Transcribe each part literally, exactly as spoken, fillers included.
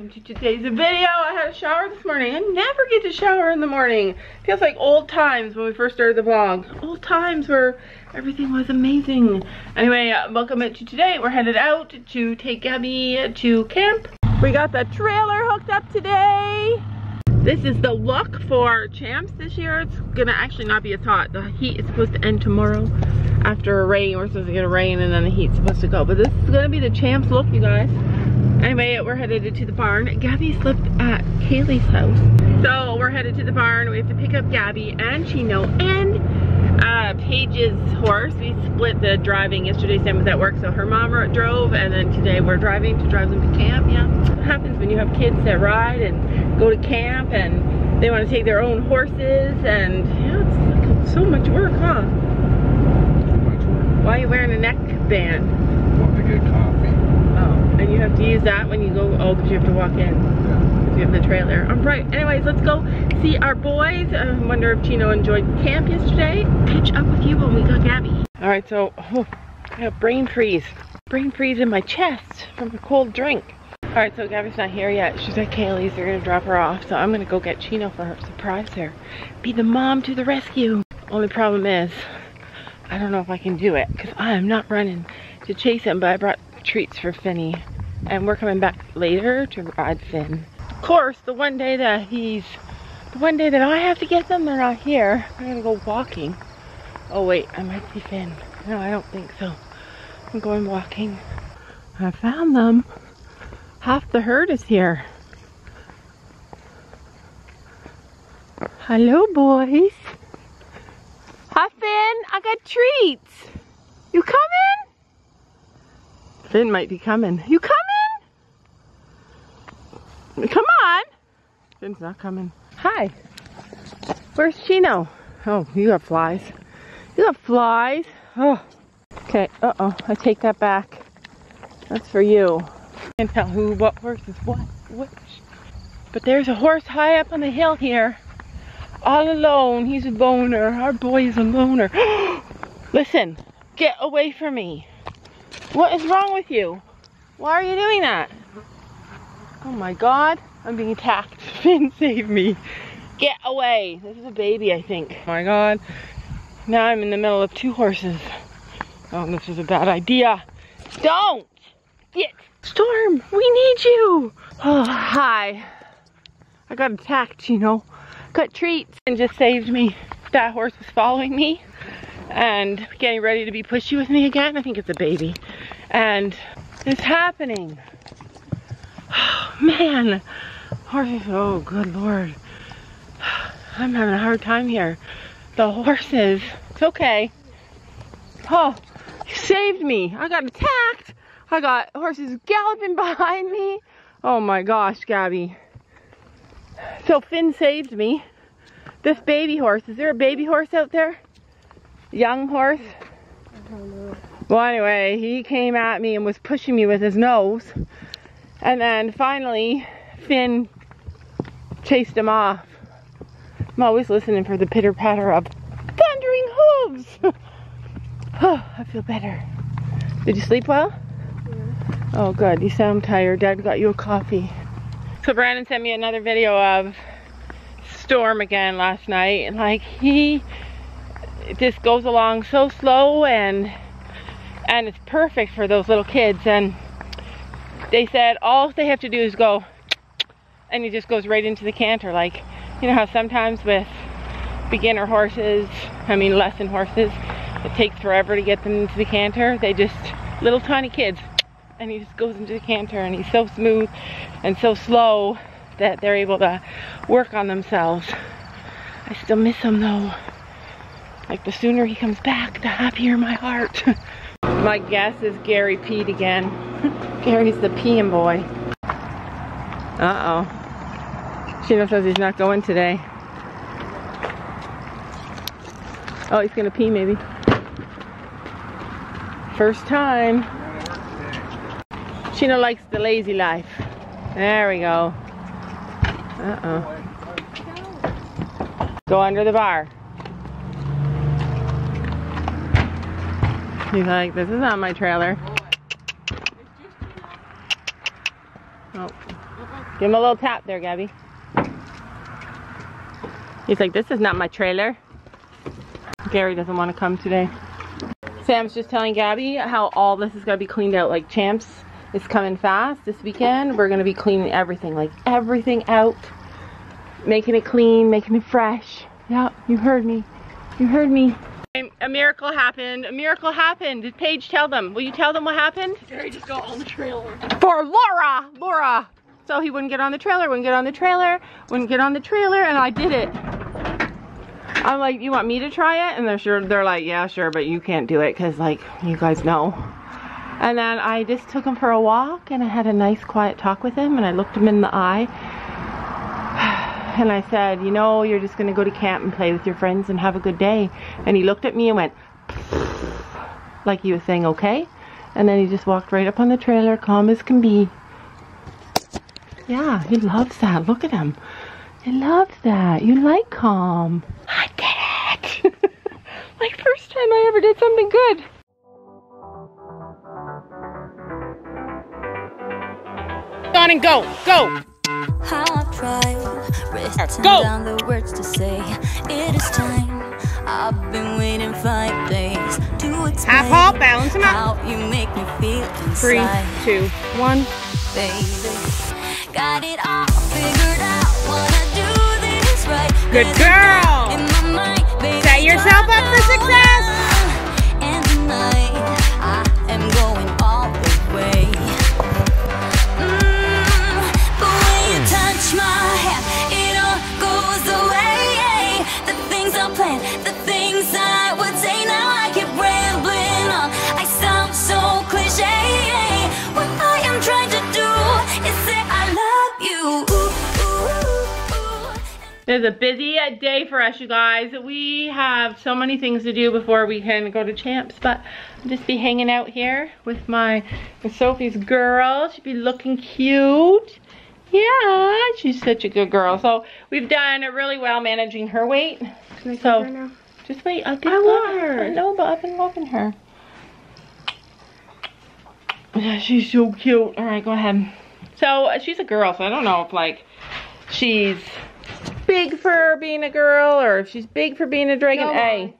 welcome to today's video. I had a shower this morning. I never get to shower in the morning. Feels like old times when we first started the vlog. Old times where everything was amazing. Anyway, welcome to today. We're headed out to take Gabby to camp. We got the trailer hooked up today. This is the look for Champs this year. It's gonna actually not be as hot. The heat is supposed to end tomorrow. After a rain, we're supposed to get a rain and then the heat's supposed to go. But this is gonna be the Champs look, you guys. Anyway, we're headed to the barn. Gabby slept at Kaylee's house. So we're headed to the barn. We have to pick up Gabby and Chino and uh, Paige's horse. We split the driving yesterday. Sam was at work, so her mom drove. And then today we're driving to drive them to camp, yeah. What happens when you have kids that ride and go to camp and they want to take their own horses. And yeah, it's so much work, huh? Why are you wearing a neckband? I want to get coffee. And you have to use that when you go, oh, because you have to walk in. Yeah. Because you have the trailer. All right, anyways, let's go see our boys. I wonder if Chino enjoyed camp yesterday. Catch up with you when we got Gabby. All right, so, oh, I have brain freeze. Brain freeze in my chest from a cold drink. All right, so Gabby's not here yet. She's at Kaylee's. They're gonna drop her off. So I'm gonna go get Chino for her, surprise her. Be the mom to the rescue. Only problem is, I don't know if I can do it because I am not running to chase him, but I brought treats for Finny, and we're coming back later to ride Finn. Of course, the one day that he's, the one day that I have to get them, they're not here. I'm gonna go walking. Oh wait, I might see Finn. No, I don't think so. I'm going walking. I found them. Half the herd is here. Hello, boys. Hi, Finn. I got treats. You coming? Finn might be coming. You coming? Come on! Finn's not coming. Hi. Where's Chino? Oh, you got flies. You got flies. Oh. Okay. Uh-oh. I take that back. That's for you. I can't tell who, what horse is what, which. But there's a horse high up on the hill here. All alone. He's a loner. Our boy is a loner. Listen. Get away from me. What is wrong with you? Why are you doing that? Oh my God, I'm being attacked. Finn, save me. Get away. This is a baby, I think. Oh my God. Now I'm in the middle of two horses. Oh, this is a bad idea. Don't! Get! Storm, we need you! Oh, hi. I got attacked, you know. Got treats and just saved me. That horse was following me and getting ready to be pushy with me again. I think it's a baby. And it's happening. Oh, man. Horses, oh, good Lord. I'm having a hard time here. The horses, it's okay. Oh, you saved me. I got attacked. I got horses galloping behind me. Oh my gosh, Gabby. So Finn saved me. This baby horse, is there a baby horse out there? Young horse? I don't know. Well, anyway, he came at me and was pushing me with his nose. And then finally, Finn chased him off. I'm always listening for the pitter-patter of thundering hooves. Oh, I feel better. Did you sleep well? Yeah. Oh, good. You sound tired. Dad got you a coffee. So Brandon sent me another video of Storm again last night. And, like, he... It just goes along so slow, and and it's perfect for those little kids. And they said all they have to do is go, and he just goes right into the canter. Like, you know how sometimes with beginner horses, I mean lesson horses, it takes forever to get them into the canter. They just, little tiny kids, and he just goes into the canter, and he's so smooth and so slow that they're able to work on themselves. I still miss him though. Like, the sooner he comes back, the happier my heart. My guess is Gary peed again. Gary's the peeing boy. Uh-oh. Chino says he's not going today. Oh, he's gonna pee maybe. First time. Chino likes the lazy life. There we go. Uh-oh. Go under the bar. He's like, this is not my trailer. Oh. Give him a little tap there, Gabby. He's like, this is not my trailer. Gary doesn't want to come today. Sam's just telling Gabby how all this is going to be cleaned out. Like, Champs is coming fast this weekend. We're going to be cleaning everything, like everything out. Making it clean, making it fresh. Yeah, you heard me. You heard me. A miracle happened. A miracle happened. Did Paige tell them? Will you tell them what happened? Gary just got on the trailer. For Laura! Laura! So he wouldn't get on the trailer, wouldn't get on the trailer, wouldn't get on the trailer, and I did it. I'm like, you want me to try it? And they're sure, they're like, yeah, sure, but you can't do it because, like, you guys know. And then I just took him for a walk, and I had a nice, quiet talk with him, and I looked him in the eye. And I said, you know, you're just going to go to camp and play with your friends and have a good day. And he looked at me and went, like he was saying, okay. And then he just walked right up on the trailer, calm as can be. Yeah, he loves that. Look at him. He loves that. You like calm. I did it. My first time I ever did something good. Go on and go. Go. I've tried, written down the words to say. It is time. I've been waiting five days to explain. Half hop, balance him out. How you make me feel inside. Three, two, one. Baby, got it all figured out. Wanna do this right. Good girl. In my mind, baby, set yourself up for success. And tonight, I am going all the way. My head, it all goes away. The things I planned, the things I would say, now I keep rambling on. I sound so cliche. What I am trying to do is say I love you. Ooh, ooh, ooh. There's a busy day for us, you guys. We have so many things to do before we can go to Champs, but I'll just be hanging out here with my with Sophie's girl. She'd be looking cute. Yeah, she's such a good girl. So we've done really well managing her weight. Can I so her now? Just wait. I'll get I want her. I know, but I've been loving her. Yeah, she's so cute. All right, go ahead. So uh, she's a girl, so I don't know if like she's big for being a girl or if she's big for being a dragon. No. A,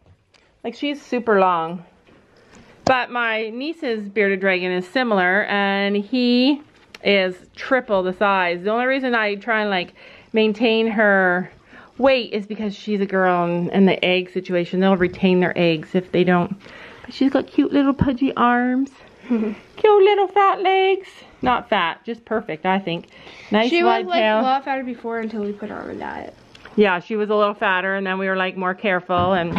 like she's super long. But my niece's bearded dragon is similar, and he is triple the size. The only reason I try and like maintain her weight is because she's a girl, and, and the egg situation, they'll retain their eggs if they don't. But she's got cute little pudgy arms, cute little fat legs. Not fat, just perfect, I think. Nice she wide was like tail. A lot fatter before until we put her on a diet. Yeah, she was a little fatter, and then we were like more careful. And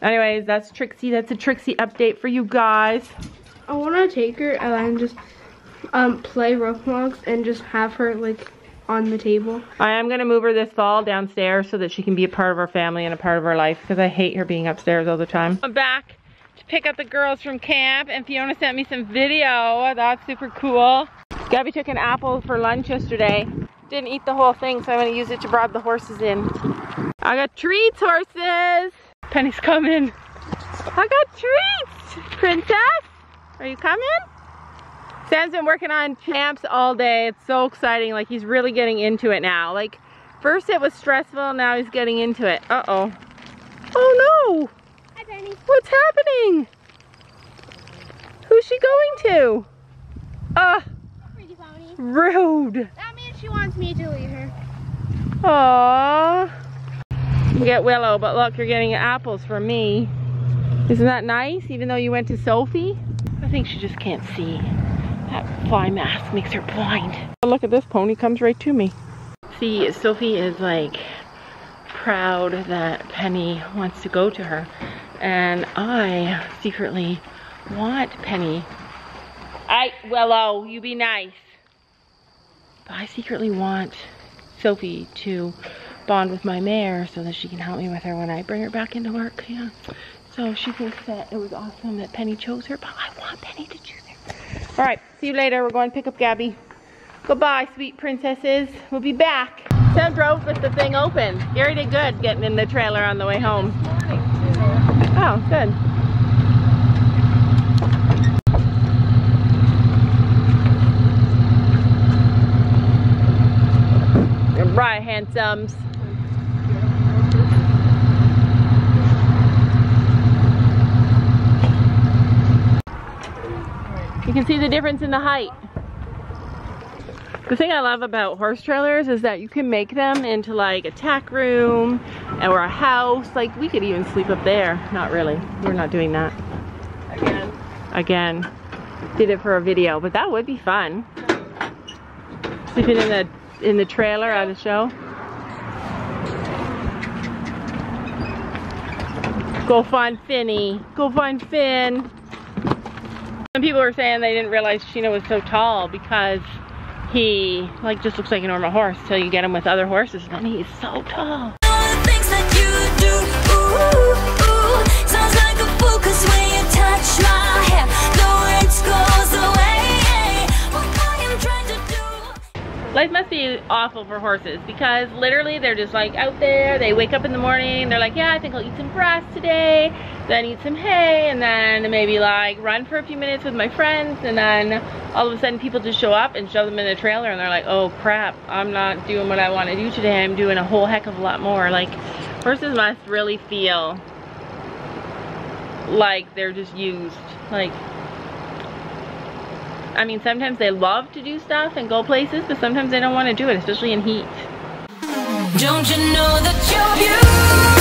anyways, that's Trixie. That's a Trixie update for you guys. I want to take her and I'm just um play Roblox and just have her like on the table. I am gonna move her this fall downstairs so that she can be a part of our family and a part of our life, because I hate her being upstairs all the time. I'm back to pick up the girls from camp, and Fiona sent me some video. That's super cool. Gabby took an apple for lunch yesterday. Didn't eat the whole thing, so I'm gonna use it to bribe the horses in. I got treats, horses. Penny's coming. I got treats, princess. Are you coming? Sam's been working on Champs all day. It's so exciting. Like, he's really getting into it now. Like, first it was stressful, now he's getting into it. Uh-oh. Oh, no. Hi, Penny. What's happening? Who's she going to? Uh, Pretty pony. Rude. That means she wants me to lead her. Aww. You get Willow, but look, you're getting apples from me. Isn't that nice, even though you went to Sophie? I think she just can't see. That fly mask makes her blind. Look at this pony, comes right to me. See, Sophie is like proud that Penny wants to go to her. And I secretly want Penny. I, Willow, you be nice. But I secretly want Sophie to bond with my mare so that she can help me with her when I bring her back into work. Yeah. So she thinks that it was awesome that Penny chose her, but I want Penny to choose her. All right. See you later. We're going to pick up Gabby. Goodbye, sweet princesses. We'll be back. Sam drove with the thing open. Gary did good getting in the trailer on the way home. Oh, good. Ransoms. You can see the difference in the height. The thing I love about horse trailers is that you can make them into like a tack room or a house. Like we could even sleep up there. Not really. We're not doing that. Again. Again. Did it for a video, but that would be fun. Sleeping in the in the trailer at a show. Go find Finny. Go find Finn. Some people were saying they didn't realize Chino was so tall because he like just looks like a normal horse till you get him with other horses, and he's so tall. Life must be awful for horses because literally they're just like out there, they wake up in the morning, they're like, yeah, I think I'll eat some grass today, then eat some hay, and then maybe like run for a few minutes with my friends, and then all of a sudden people just show up and shove them in the trailer and they're like, oh crap, I'm not doing what I want to do today, I'm doing a whole heck of a lot more. Like horses must really feel like they're just used. Like, I mean, sometimes they love to do stuff and go places, but sometimes they don't want to do it, especially in heat. Don't you know that you're beautiful?